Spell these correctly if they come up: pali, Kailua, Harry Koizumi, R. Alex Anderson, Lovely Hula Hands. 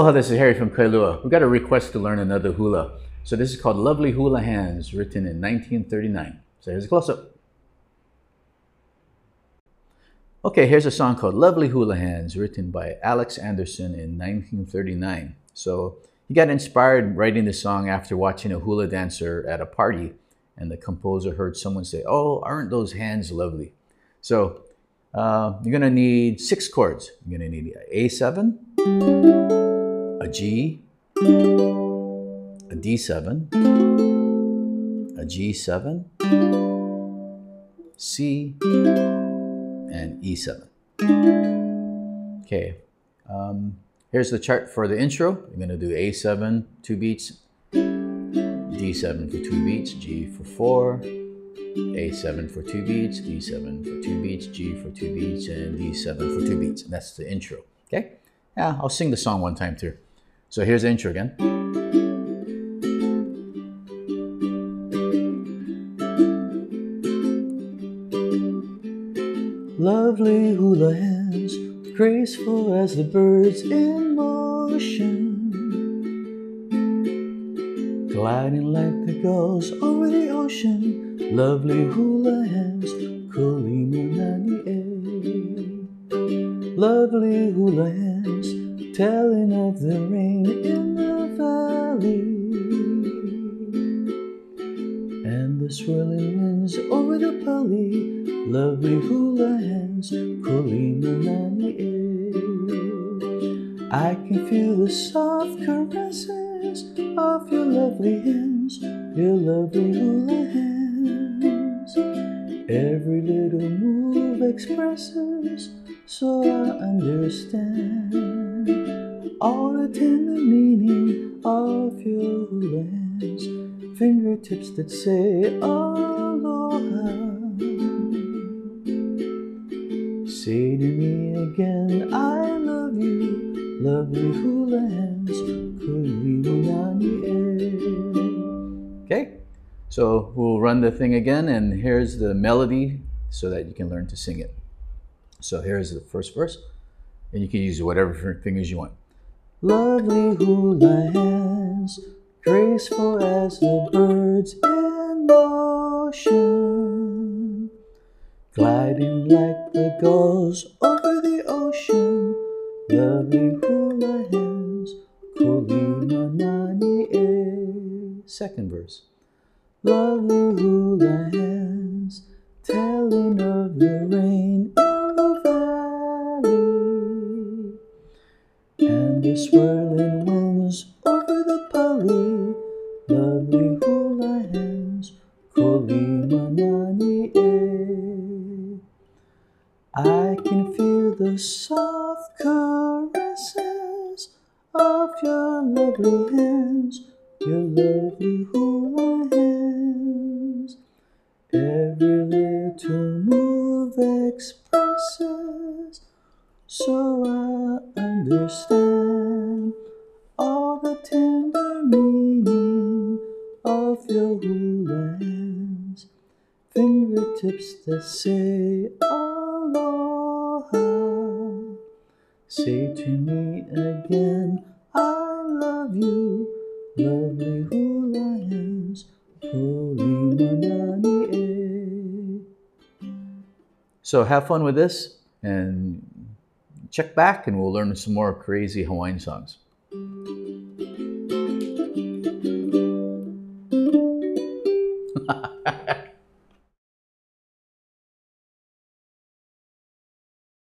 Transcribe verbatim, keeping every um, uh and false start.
Aloha, this is Harry from Kailua. We got a request to learn another hula. So this is called Lovely Hula Hands, written in nineteen thirty-nine. So here's a close-up. Okay, here's a song called Lovely Hula Hands, written by Alex Anderson in nineteen thirty-nine. So he got inspired writing this song after watching a hula dancer at a party, and the composer heard someone say, "Oh, aren't those hands lovely?" So uh, you're gonna need six chords. You're gonna need A seven, a G, a D seven, a G seven, C, and E seven. Okay, um, here's the chart for the intro. You're going to do A seven, two beats, D seven for two beats, G for four, A seven for two beats, D seven for two beats, G for two beats, and D seven for two beats. And that's the intro, okay? Yeah, I'll sing the song one time too. So here's the intro again. Lovely hula hands, graceful as the birds in motion, gliding like the gulls over the ocean. Lovely hula hands, coolly moonani. Lovely hula hands, telling of the rain in the valley, and the swirling winds over the pali. Lovely hula hands, kulina nani e. I can feel the soft caresses of your lovely hands, your lovely hula hands. Every little move expresses, so I understand all the tender meaning of your hula hands, fingertips that say aloha. Say to me again, I love you, lovely hula hands, kulimunani e. Okay, so we'll run the thing again, and here's the melody so that you can learn to sing it. So here's the first verse, and you can use whatever fingers you want. Lovely hula hands, graceful as the birds in motion, gliding like the gulls over the ocean. Lovely hula hands, kulima nani e. Second verse. Lovely hula hands, telling of the rain in the valley, and the swirling winds over the pali. Lovely hula hands, kulimanani e. I can feel the soft caresses of your lovely hands, your lovely hula hands. Every little move expresses, so I understand all the tender meaning of your hula hands, fingertips that say aloha. Say to me again, I love you, lovely hula hands, kulimanani e. So have fun with this, and check back and we'll learn some more crazy Hawaiian songs.